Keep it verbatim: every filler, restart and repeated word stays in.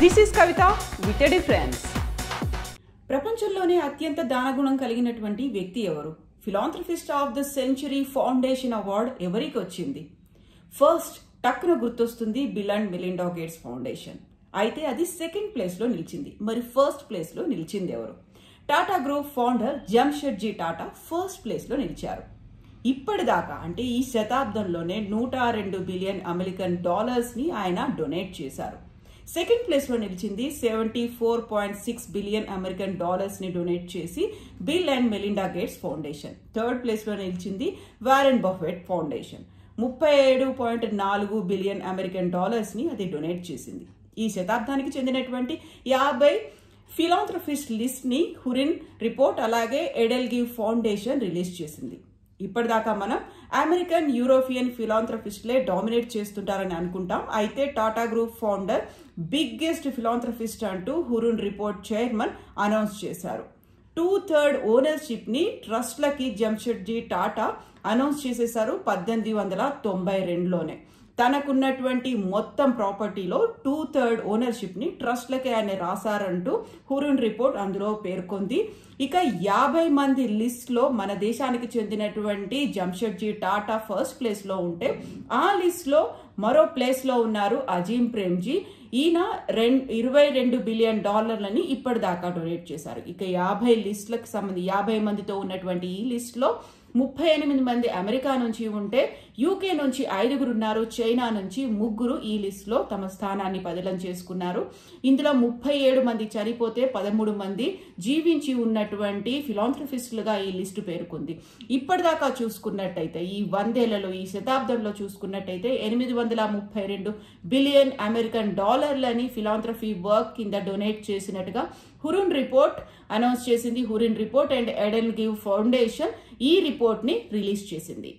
This is Kavita with a difference. ప్రపంచంలోనే అత్యంత దానగుణం కలిగినటువంటి వ్యక్తి ఎవరు? Philanthropist of the century foundation award ఎవరికి వచ్చింది? ఫస్ట్ టక్కున గుర్తొస్తుంది Bill and Melinda Gates foundation. అయితే అది సెకండ్ ప్లేస్ లో నిలిచింది. మరి ఫస్ట్ ప్లేస్ లో నిలిచింది ఎవరు? Tata group founder Jamshedji Tata first place లో నిలిచారు. ఇప్పటిదాకా అంటే ఈ శతాబ్దంలోనే నూట రెండు బిలియన్ అమెరికన్ డాలర్స్ ని ఆయన డొనేట్ చేశారు. సెకండ్ ప్లేస్ లో నిలిచింది seventy four point six billion American dollars ని డొనేట్ చేసి Bill and Melinda Gates foundation. Third place లో నిలిచింది వారెన్ బఫెట్ ఫౌండేషన్. ముప్పై ఏడు పాయింట్ నాలుగు బిలియన్ అమెరికన్ డాలర్స్ ని అది డొనేట్ చేసింది. ఈ శతాబ్దానికి చెందినటువంటి యాభై ఫిలాంథ్రఫిస్ట్ లిస్ట్ ని హురిన్ రిపోర్ట్ అలాగే ఎడెల్గివ్ ఫౌండేషన్ రిలీజ్ చేసింది. ఇప్పటిదాకా మనం అమెరికన్ యూరోపియన్ ఫిలాంథ్రఫిస్ట్లే డామినేట్ చేస్తుంటారని అనుకుంటాం. అయితే Tata group founder biggest philanthropist అంటూ హురున్ రిపోర్ట్ చైర్మన్ అనౌన్స్ చేశారు. టూ థర్డ్ ఓనర్షిప్ ని ట్రస్ట్లకి జంషెడ్జీ టాటా అనౌన్స్ చేసేశారు పద్దెనిమిది వందల తొంభై రెండులోనే. తనకున్నటువంటి మొత్తం ప్రాపర్టీలో టూ థర్డ్ ఓనర్షిప్ ని ట్రస్ట్లకే ఆయన రాశారంటూ హురున్ రిపోర్ట్ అందులో పేర్కొంది. ఇక యాభై మంది లిస్ట్ లో మన దేశానికి చెందినటువంటి జంషెడ్జీ టాటా ఫస్ట్ ప్లేస్ లో ఉంటే, ఆ లిస్ట్ లో మరో ప్లేస్ లో ఉన్నారు అజీమ్ ప్రేమ్జీ. ఈయన రెండు ఇరవై రెండు బిలియన్ డాలర్లని ఇప్పటిదాకా డొనేట్ చేశారు. ఇక యాభై లిస్టులకు సంబంధించి యాభై మందితో ఉన్నటువంటి ఈ లిస్ట్ లో ముప్పై ఎనిమిది మంది అమెరికా నుంచి ఉంటే, యూకే నుంచి ఐదుగురు ఉన్నారు, చైనా నుంచి ముగ్గురు ఈ లిస్ట్ లో తమ స్థానాన్ని పదిలం చేసుకున్నారు. ఇందులో ముప్పై ఏడు మంది చనిపోతే పదమూడు మంది జీవించి ఉన్నటువంటి ఫిలాంథ్రఫిస్టులుగా ఈ లిస్టు పేర్కొంది. ఇప్పటిదాకా చూసుకున్నట్టయితే ఈ వందేళ్లలో ఈ శతాబ్దంలో చూసుకున్నట్టయితే ఎనిమిది వందల ముప్పై రెండు బిలియన్ అమెరికన్ డాలర్లని ఫిలాంథ్రఫీ వర్క్ కింద డొనేట్ చేసినట్టుగా హురున్ రిపోర్ట్ అనౌన్స్ చేసింది. Hurun report and EdelGive foundation ఈ రిపోర్ట్ ని రిలీజ్ చేసింది.